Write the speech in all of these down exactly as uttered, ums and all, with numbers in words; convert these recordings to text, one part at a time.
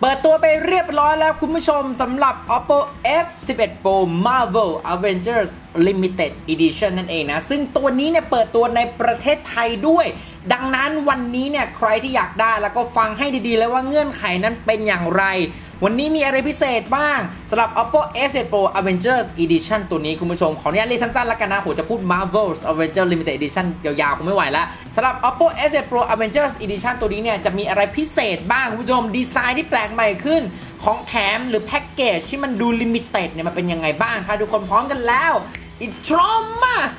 เปิดตัวไปเรียบร้อยแล้วคุณผู้ชมสำหรับ OPPO เอฟ สิบเอ็ด Pro Marvel Avengers Limited Edition นั่นเองนะซึ่งตัวนี้เนี่ยเปิดตัวในประเทศไทยด้วยดังนั้นวันนี้เนี่ยใครที่อยากได้แล้วก็ฟังให้ดีๆแล้วว่าเงื่อนไขนั้นเป็นอย่างไรวันนี้มีอะไรพิเศษบ้างสำหรับ OPPO เอฟ สิบเอ็ด Pro Avengers Edition ตัวนี้คุณผู้ชมขออนุญาตเรียกสั้นๆแล้วกันนะผมจะพูด Marvel's Avengers Limited Edition ยาวๆคงไม่ไหวแล้วสำหรับ OPPO เอฟ สิบเอ็ด Pro Avengers Edition ตัวนี้เนี่ยจะมีอะไรพิเศษบ้างคุณผู้ชมดีไซน์ที่แปลกใหม่ขึ้นของแถมหรือแพ็กเกจที่มันดูลิมิเต็ดเนี่ยมันเป็นยังไงบ้างถ้าทุกคนพร้อมกันแล้วอินโทรมาเ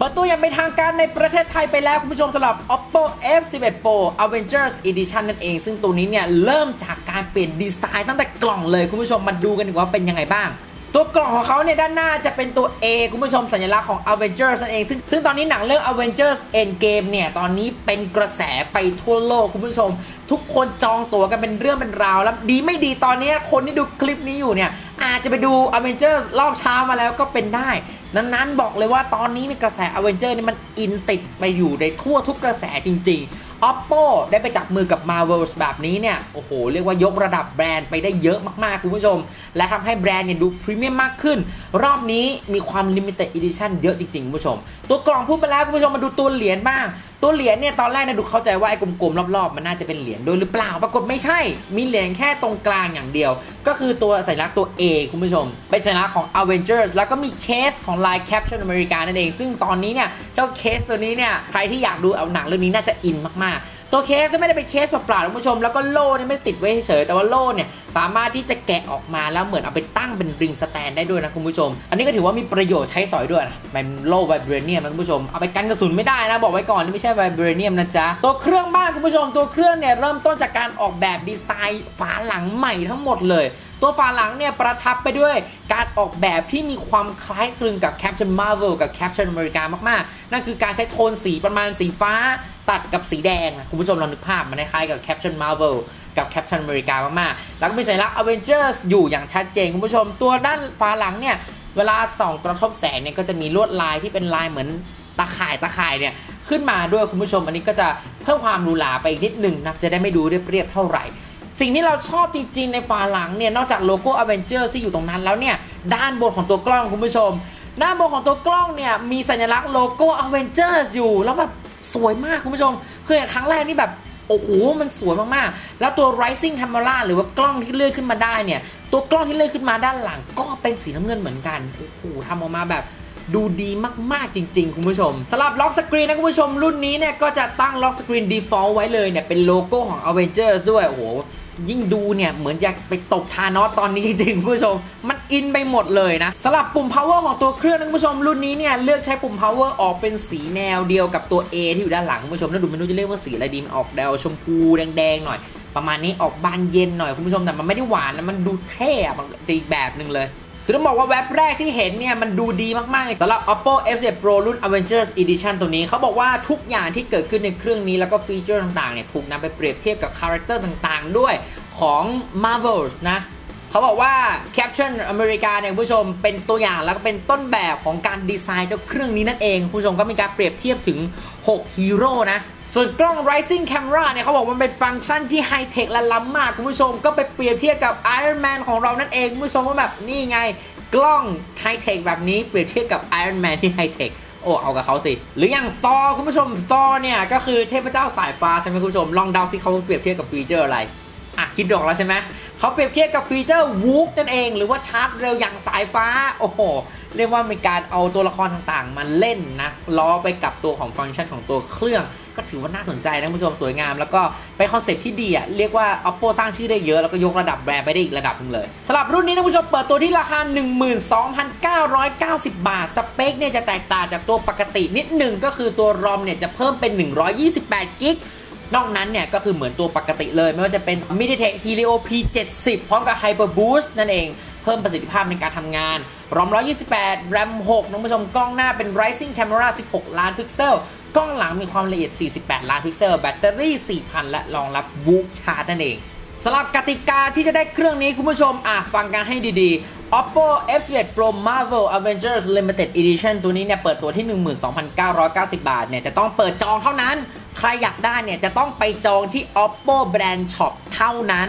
ปิดตัวอย่างเป็นทางการในประเทศไทยไปแล้วคุณผู้ชมสำหรับ OPPO เอฟ สิบเอ็ด Pro Avengers Edition นั่นเองซึ่งตัวนี้เนี่ยเริ่มจากการเปลี่ยนดีไซน์ตั้งแต่กล่องเลยคุณผู้ชมมาดูกันดีกว่าเป็นยังไงบ้างตัวกล่องของเขาเนี่ยด้านหน้าจะเป็นตัว A คุณผู้ชมสัญลักษณ์ของ Avengers นั่นเองซึ่งซึ่งตอนนี้หนังเรื่อง Avengers Endgame เนี่ยตอนนี้เป็นกระแสไปทั่วโลกคุณผู้ชมทุกคนจองตั๋วกันเป็นเรื่องเป็นราวแล้วดีไม่ดีตอนนี้คนที่ดูคลิปนี้อยู่เนี่ยอาจจะไปดู Avengers รอบเช้ามาแล้วก็เป็นได้ดังนั้นบอกเลยว่าตอนนี้ในกระแส Avengers นี่มันอินติดไปอยู่ในทั่วทุกกระแสจริงๆ OPPO ได้ไปจับมือกับ Marvel แบบนี้เนี่ยโอ้โหเรียกว่ายกระดับแบรนด์ไปได้เยอะมากๆคุณผู้ชมและทำให้แบรนด์เนี่ยดูพรีเมียมมากขึ้นรอบนี้มีความ Limited Edition เยอะจริงๆคุณผู้ชมตัวกล่องพูดไปแล้วคุณผู้ชมมาดูตัวเหรียญบ้างตัวเหรียญเนี่ยตอนแรกนะดูเข้าใจว่าไอ้กลมๆรอบๆมันน่าจะเป็นเหรียญด้วยหรือเปล่าปรากฏไม่ใช่มีเหรียญแค่ตรงกลางอย่างเดียวก็คือตัวสัญลักษณ์ตัว A คุณผู้ชมเป็นสัญลักษณ์ของ Avengers แล้วก็มีเคสของลาย Captain America นั่นเองซึ่งตอนนี้เนี่ยเจ้าเคสตัวนี้เนี่ยใครที่อยากดูเอาหนังเรื่องนี้น่าจะอินมากๆตัวเคสก็ไม่ได้เป็นเคสเปล่าๆคุณผู้ชมแล้วก็โล่เนี่ยไม่ติดไว้เฉยแต่ว่าโล่เนี่ยสามารถที่จะแกะออกมาแล้วเหมือนเอาไปตั้งเป็นริงสแตนได้ด้วยนะคุณผู้ชมอันนี้ก็ถือว่ามีประโยชน์ใช้สอยด้วยนะมันโล่ไวเบรเนียมนะคุณผู้ชมเอาไปกันกระสุนไม่ได้นะบอกไว้ก่อนนี่ไม่ใช่ไวเบรเนียมนะจ๊ะตัวเครื่องบ้างคุณผู้ชมตัวเครื่องเนี่ยเริ่มต้นจากการออกแบบดีไซน์ฝาหลังใหม่ทั้งหมดเลยตัวฝาหลังเนี่ยประทับไปด้วยการออกแบบที่มีความคล้ายคลึงกับ Captain Marvel กับ Captain America มากๆนั่นคือการใช้โทนสีประมาณสีฟ้าตัดกับสีแดงนะคุณผู้ชมลองนึกภาพมันคล้ายกับ Captain Marvel กับ Captain America มากๆแล้วก็มีสัญลักษณ์ Avengers อยู่อย่างชัดเจนคุณผู้ชมตัวด้านฝาหลังเนี่ยเวลาส่องกระทบแสงเนี่ยก็จะมีลวดลายที่เป็นลายเหมือนตาข่ายตาข่ายเนี่ยขึ้นมาด้วยคุณผู้ชมอันนี้ก็จะเพิ่มความหรูหราไปอีกนิดหนึ่งนะจะได้ไม่ดูเรียบๆเท่าไหร่สิ่งที่เราชอบจริงๆในฝาหลังเนี่ยนอกจากโลโก้ Avengers ที่อยู่ตรงนั้นแล้วเนี่ยด้านบนของตัวกล้องคุณผู้ชมด้านบนของตัวกล้องเนี่ยมีสัญลักษณ์โลโก้ Avengers อยู่แล้วแบบสวยมากคุณผู้ชมคือครั้งแรกนี่แบบโอ้โหมันสวยมากๆแล้วตัว rising camera หรือว่ากล้องที่เลื่อนขึ้นมาได้เนี่ยตัวกล้องที่เลื่อนขึ้นมาด้านหลังก็เป็นสีน้ำเงินเหมือนกันโอ้โหทำออกมาแบบดูดีมากๆจริงๆคุณผู้ชมสำหรับล็อกสกรีนนะคุณผู้ชมรุ่นนี้เนี่ยก็จะตั้งล็อกสกรีน default ไว้เลยเนี่ยเป็นโลโก้ของ Avengers ด้วยโอ้โหยิ่งดูเนี่ยเหมือนอยากไปตบทานอสตอนนี้จริงๆคุณผู้ชมมันอินไปหมดเลยนะสำหรับปุ่ม power ของตัวเครื่องนะคุณผู้ชมรุ่นนี้เนี่ยเลือกใช้ปุ่ม power ออกเป็นสีแนวเดียวกับตัว A ที่อยู่ด้านหลังคุณผู้ชมแล้วดูไม่รู้จะเรียกว่าสีอะไรดีมันออกแดวชมพูแดงๆหน่อยประมาณนี้ออกบานเย็นหน่อยคุณผู้ชมแต่มันไม่ได้หวานนะมันดูเท่มันจะอีกแบบหนึ่งเลยคือต้องบอกว่าแว็บแรกที่เห็นเนี่ยมันดูดีมากๆสำหรับ OPPO เอฟ สิบเอ็ด Pro รุ่น Avengers Edition ตัวนี้เขาบอกว่าทุกอย่างที่เกิดขึ้นในเครื่องนี้แล้วก็ฟีเจอร์ต่างๆเนี่ยถูกนำไปเปรียบเทียบกับคาแรคเตอร์ต่างๆด้วยของ Marvels นะเขาบอกว่า Captain America เนี่ยผู้ชมเป็นตัวอย่างแล้วก็เป็นต้นแบบของการดีไซน์เจ้าเครื่องนี้นั่นเองผู้ชมก็มีการเปรียบเทียบถึงหกฮีโร่นะส่วนกล้อง rising camera เนี่ยเขาบอกมันเป็นฟังก์ชันที่ไฮเทคและล้ำมากคุณผู้ชมก็ไปเปรียบเทียบกับ Iron Man ของเรานั่นเองคุณผู้ชมว่าแบบนี่ไงกล้องไฮเทคแบบนี้เปรียบเทียบกับ Iron Man ที่ไฮเทคโอ้เอากับเขาสิหรืออย่างซอคุณผู้ชมซอเนี่ยก็คือเทพเจ้าสายฟ้าใช่ไหมคุณผู้ชมลองเดาสิเขาเปรียบเทียบกับฟีเจอร์อะไรอ่ะคิดดอกแล้วใช่ไหมเขาเปรียบเทียบกับฟีเจอร์วูฟนั่นเองหรือว่าชาร์จเร็วอย่างสายฟ้าโอ้โหเรียกว่าเป็นการเอาตัวละครต่างๆมาเล่นนะล้อไปกับตัวของฟังก์ชันของตัวเครื่องก็ถือว่าน่าสนใจนะคุณผู้ชมสวยงามแล้วก็เป็นคอนเซ็ปต์ที่ดีอ่ะเรียกว่า OPPO สร้างชื่อได้เยอะแล้วก็ยกระดับแบรนด์ไปได้อีกระดับนึงเลยสำหรับรุ่นนี้นะคุณผู้ชมเปิดตัวที่ราคา หนึ่งหมื่นสองพันเก้าร้อยเก้าสิบ บาทสเปคเนี่ยจะแตกต่างจากตัวปกตินิดนึงก็คือตัว ROM เนี่ยจะเพิ่มเป็นหนึ่งร้อยยี่สิบแปด กิกนอกนั้นเนี่ยก็คือเหมือนตัวปกติเลยไม่ว่าจะเป็น MediaTek Helio พี เจ็ดสิบ พร้อมกับ Hyper Boost นั่นเองเพิ่มประสิทธิภาพในการทำงาน ROM หนึ่งร้อยยี่สิบแปด RAM หกนะคุณผู้ชมกล้องหน้าเป็น Rising Camera สิบหก ล้านพิกเซลกล้องหลังมีความละเอียดสี่สิบแปด ล้านพิกเซลแบตเตอรี่ สี่พัน และรองรับบู๊คชาร์จนั่นเองสำหรับกติกาที่จะได้เครื่องนี้คุณผู้ชมอ่ะฟังกันให้ดีๆ OPPO เอฟ สิบเอ็ด Pro Marvel Avengers Limited Edition ตัวนี้เนี่ยเปิดตัวที่ หนึ่งหมื่นสองพันเก้าร้อยเก้าสิบ บาทเนี่ยจะต้องเปิดจองเท่านั้นใค รอยากได้เนี่ยจะต้องไปจองที่ OPPO Brand Shop เท่านั้น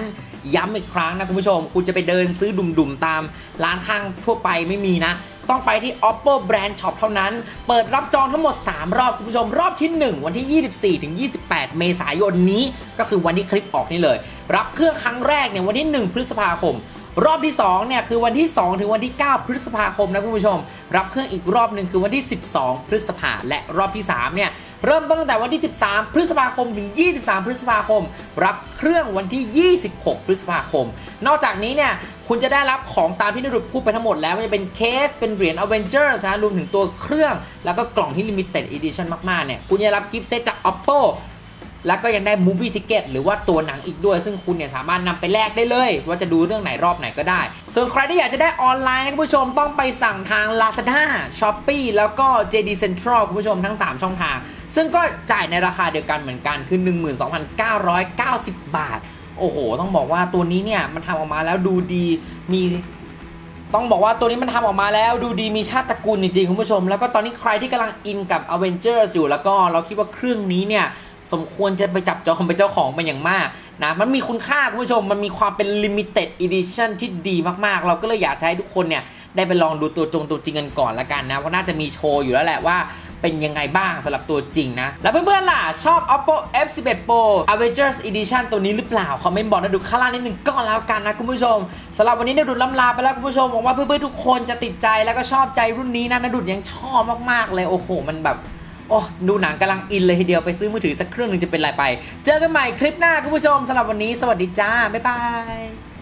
ย้ำอีกครั้งนะคุณผู้ชมคุณจะไปเดินซื้อดุ่มๆตามร้านข้างทั่วไปไม่มีนะต้องไปที่ OPPO Brand Shop เท่านั้นเปิดรับจองทั้งหมดสามรอบคุณผู้ชมรอบที่หนึ่งวันที่ ยี่สิบสี่ถึงยี่สิบแปด เมษายนนี้ก็คือวันที่คลิปออกนี่เลยรับเครื่องครั้งแรกเนี่ยวันที่หนึ่งพฤษภาคมรอบที่สองเนี่ยคือวันที่สองถึงวันที่เก้าพฤษภาคมนะคุณผู้ชมรับเครื่องอีกรอบหนึ่งคือวันที่สิบสองพฤษภาและรอบที่สามเนี่ยเริ่มต้นตั้งแต่วันที่สิบสามพฤษภาคมถึงยี่สิบสามพฤษภาคมรับเครื่องวันที่ยี่สิบหกพฤษภาคมนอกจากนี้เนี่ยคุณจะได้รับของตามที่นรุปพูดไปทั้งหมดแล้วมันจะเป็นเคสเป็นเหรียญ Avengers นะรวมถึงตัวเครื่องแล้วก็กล่องที่ Limited Edition มากๆเนี่ยคุณจะรับกิฟต์เซตจาก OPPOแล้วก็ยังได้ Movie Ticket หรือว่าตัวหนังอีกด้วยซึ่งคุณเนี่ยสามารถนำไปแลกได้เลยว่าจะดูเรื่องไหนรอบไหนก็ได้ส่วนใครที่อยากจะได้ออนไลน์นะคุณผู้ชมต้องไปสั่งทาง Lazada Shopee แล้วก็ เจ ดี Central คุณผู้ชมทั้งสามช่องทางซึ่งก็จ่ายในราคาเดียวกันเหมือนกันคือ หนึ่งหมื่นสองพันเก้าร้อยเก้าสิบ บาทโอ้โหต้องบอกว่าตัวนี้เนี่ยมันทำออกมาแล้วดูดีมีต้องบอกว่าตัวนี้มันทำออกมาแล้วดูดีมีชาติตระกูลจริงๆคุณผู้ชมแล้วก็ตอนนี้ใครที่กำลังอินกับ Avengers อยู่แล้วก็เราคิดว่าเครื่องนี้เนี่ยสมควรจะไปจับจองเป็นเจ้าของเป็นอย่างมากนะมันมีคุณค่าคุณผู้ชมมันมีความเป็น Limited Edition ที่ดีมากๆเราก็เลยอยากให้ทุกคนเนี่ยได้ไปลองดูตัวจงตัวจริงกันก่อนละกันนะเพราะน่าจะมีโชว์อยู่แล้วแหละว่าเป็นยังไงบ้างสำหรับตัวจริงนะแล้วเพื่อนๆล่ะชอบ OPPO เอฟ สิบเอ็ด Pro Avengers Edition ตัวนี้หรือเปล่าคอมเมนต์บอกนะดูข้างล่างนิดนึงก็แล้วกันนะคุณผู้ชมสำหรับวันนี้นะดุดล้ำลาไปแล้วคุณผู้ชมหวังว่าเพื่อนๆทุกคนจะติดใจแล้วก็ชอบใจรุ่นนี้นะนะดุดยังชอบมากๆเลยโอ้โหมันแบบโอ้ดูหนังกำลังอินเลยทีเดียวไปซื้อมือถือสักเครื่องนึงจะเป็นไรไปเจอกันใหม่คลิปหน้าคุณผู้ชมสำหรับวันนี้สวัสดีจ้าบ๊ายบาย